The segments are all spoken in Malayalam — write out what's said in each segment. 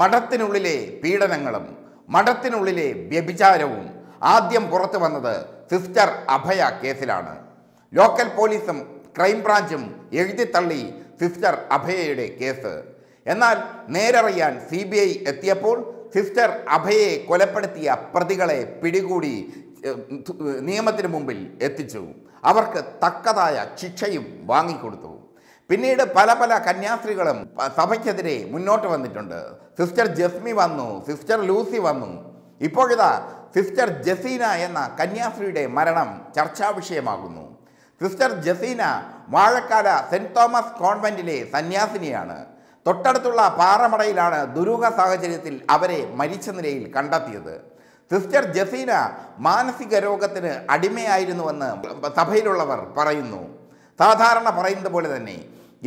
മഠത്തിനുള്ളിലെ പീഡനങ്ങളും മഠത്തിനുള്ളിലെ വ്യഭിചാരവും ആദ്യം പുറത്തു വന്നത് സിസ്റ്റർ അഭയ കേസിലാണ്. ലോക്കൽ പോലീസും ക്രൈംബ്രാഞ്ചും എഴുതിത്തള്ളി സിസ്റ്റർ അഭയയുടെ കേസ്. എന്നാൽ നേരറിയാൻ CBI എത്തിയപ്പോൾ സിസ്റ്റർ അഭയയെ കൊലപ്പെടുത്തിയ പ്രതികളെ പിടികൂടി നിയമത്തിന് മുമ്പിൽ എത്തിച്ചു. അവർക്ക് തക്കതായ ശിക്ഷയും വാങ്ങിക്കൊടുത്തു. പിന്നീട് പല പല കന്യാസ്ത്രീകളും സഭയ്ക്കെതിരെ മുന്നോട്ട് വന്നിട്ടുണ്ട്. സിസ്റ്റർ ജസ്മി വന്നു, സിസ്റ്റർ ലൂസി വന്നു. ഇപ്പോഴിതാ സിസ്റ്റർ ജസീന എന്ന കന്യാസ്ത്രീയുടെ മരണം ചർച്ചാ വിഷയമാകുന്നു. Sister Jaseena Vazhakkala Saint Thomas കോൺവെൻറ്റിലെ സന്യാസിനിയാണ്. തൊട്ടടുത്തുള്ള പാറമടയിലാണ് ദുരൂഹ സാഹചര്യത്തിൽ അവരെ മരിച്ച നിലയിൽ കണ്ടെത്തിയത്. സിസ്റ്റർ ജസീന മാനസിക രോഗത്തിന് അടിമയായിരുന്നുവെന്ന് സഭയിലുള്ളവർ പറയുന്നു. സാധാരണ പറയുന്നത് പോലെ തന്നെ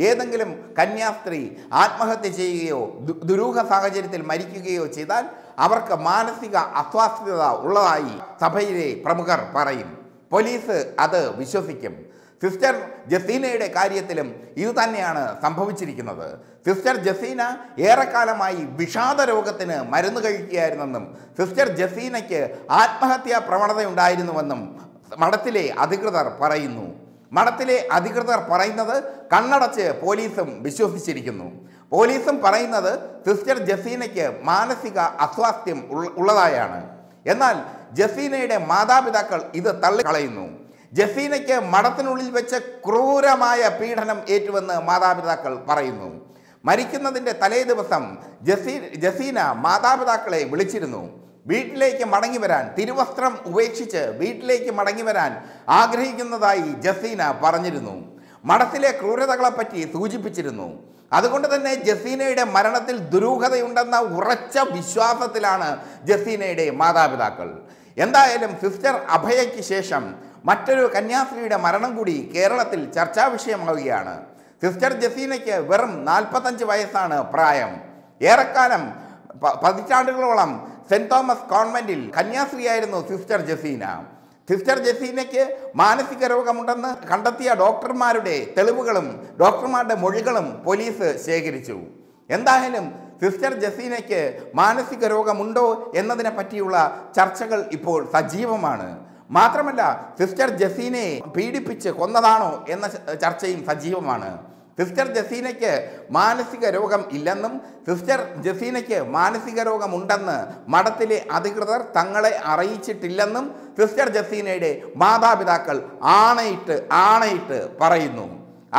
ഏതെങ്കിലും കന്യാസ്ത്രീ ആത്മഹത്യ ചെയ്യുകയോ ദുരൂഹ സാഹചര്യത്തിൽ മരിക്കുകയോ ചെയ്താൽ അവർക്ക് മാനസിക അസ്വാസ്ഥ്യത ഉള്ളതായി സഭയിലെ പ്രമുഖർ പറയും. പോലീസ് അത് വിശ്വസിക്കും. സിസ്റ്റർ ജസീനയുടെ കാര്യത്തിലും ഇതുതന്നെയാണ് സംഭവിച്ചിരിക്കുന്നത്. സിസ്റ്റർ ജസീന ഏറെക്കാലമായി വിഷാദ രോഗത്തിന് മരുന്ന് കഴിക്കുകയായിരുന്നെന്നും സിസ്റ്റർ ജസീനയ്ക്ക് ആത്മഹത്യാ പ്രവണതയുണ്ടായിരുന്നുവെന്നും മഠത്തിലെ അധികൃതർ പറയുന്നു. മഠത്തിലെ അധികൃതർ പറയുന്നത് കണ്ണടച്ച് പോലീസും വിശ്വസിച്ചിരിക്കുന്നു. പോലീസും പറയുന്നത് സിസ്റ്റർ ജസീനയ്ക്ക് മാനസിക അസ്വാസ്ഥ്യം ഉള്ളതായാണ്. എന്നാൽ ജസീനയുടെ മാതാപിതാക്കൾ ഇത് തള്ളിക്കളയുന്നു. ജസീനയ്ക്ക് മഠത്തിനുള്ളിൽ വെച്ച് ക്രൂരമായ പീഡനം ഏറ്റുവെന്ന് മാതാപിതാക്കൾ പറയുന്നു. മരിക്കുന്നതിൻ്റെ തലേ ദിവസം ജസീന മാതാപിതാക്കളെ വിളിച്ചിരുന്നു. വീട്ടിലേക്ക് മടങ്ങി വരാൻ, തിരുവസ്ത്രം ഉപേക്ഷിച്ച് വീട്ടിലേക്ക് മടങ്ങി വരാൻ ആഗ്രഹിക്കുന്നതായി ജസീന പറഞ്ഞിരുന്നു. മഠത്തിലെ ക്രൂരതകളെപ്പറ്റി സൂചിപ്പിച്ചിരുന്നു. അതുകൊണ്ട് തന്നെ ജസീനയുടെ മരണത്തിൽ ദുരൂഹതയുണ്ടെന്ന ഉറച്ച വിശ്വാസത്തിലാണ് ജസീനയുടെ മാതാപിതാക്കൾ. എന്തായാലും സിസ്റ്റർ അഭയയ്ക്ക് ശേഷം മറ്റൊരു കന്യാസ്ത്രീയുടെ മരണം കൂടി കേരളത്തിൽ ചർച്ചാ വിഷയമാവുകയാണ്. സിസ്റ്റർ ജസീനയ്ക്ക് വെറും 45 വയസ്സാണ് പ്രായം. ഏറെക്കാലം പതിറ്റാണ്ടുകളോളം സെൻറ്റ് തോമസ് കോൺവെൻറ്റിൽ കന്യാസ്ത്രീയായിരുന്നു സിസ്റ്റർ ജസീന. സിസ്റ്റർ ജസീനയ്ക്ക് മാനസിക രോഗമുണ്ടെന്ന് കണ്ടെത്തിയ ഡോക്ടർമാരുടെ തെളിവുകളും ഡോക്ടർമാരുടെ മൊഴികളും പോലീസ് ശേഖരിച്ചു. എന്തായാലും സിസ്റ്റർ ജസീനയ്ക്ക് മാനസിക രോഗമുണ്ടോ എന്നതിനെ പറ്റിയുള്ള ചർച്ചകൾ ഇപ്പോൾ സജീവമാണ്. മാത്രമല്ല സിസ്റ്റർ ജസീനയെ പീഡിപ്പിച്ച് കൊന്നതാണോ എന്ന ചർച്ചയും സജീവമാണ്. സിസ്റ്റർ ജസീനയ്ക്ക് മാനസിക രോഗം ഇല്ലെന്നും സിസ്റ്റർ ജസീനയ്ക്ക് മാനസിക രോഗമുണ്ടെന്ന് മഠത്തിലെ അധികൃതർ തങ്ങളെ അറിയിച്ചിട്ടില്ലെന്നും സിസ്റ്റർ ജസീനയുടെ മാതാപിതാക്കൾ ആണയിട്ട് പറയുന്നു.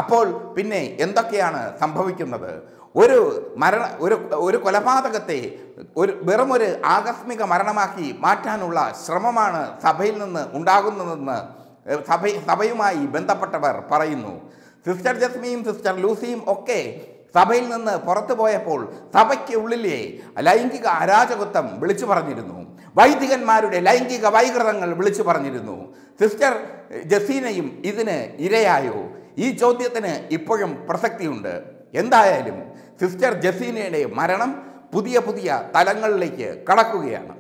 അപ്പോൾ പിന്നെ എന്തൊക്കെയാണ് സംഭവിക്കുന്നത്? ഒരു കൊലപാതകത്തെ വെറുമൊരു ആകസ്മിക മരണമാക്കി മാറ്റാനുള്ള ശ്രമമാണ് സഭയിൽ നിന്ന് ഉണ്ടാകുന്നതെന്ന് സഭയുമായി ബന്ധപ്പെട്ടവർ പറയുന്നു. സിസ്റ്റർ ജസ്മിയും സിസ്റ്റർ ലൂസിയും ഒക്കെ സഭയിൽ നിന്ന് പുറത്തു പോയപ്പോൾ സഭയ്ക്ക് ഉള്ളിലെ ലൈംഗിക അരാജകത്വം വിളിച്ചു പറഞ്ഞിരുന്നു. വൈദികന്മാരുടെ ലൈംഗിക വൈകൃതങ്ങൾ വിളിച്ചു പറഞ്ഞിരുന്നു. സിസ്റ്റർ ജസീനയും ഇതിന് ഇരയായോ? ഈ ചോദ്യത്തിന് ഇപ്പോഴും പ്രസക്തിയുണ്ട്. എന്തായാലും സിസ്റ്റർ ജസീനയുടെ മരണം പുതിയ തലങ്ങളിലേക്ക് കടക്കുകയാണ്.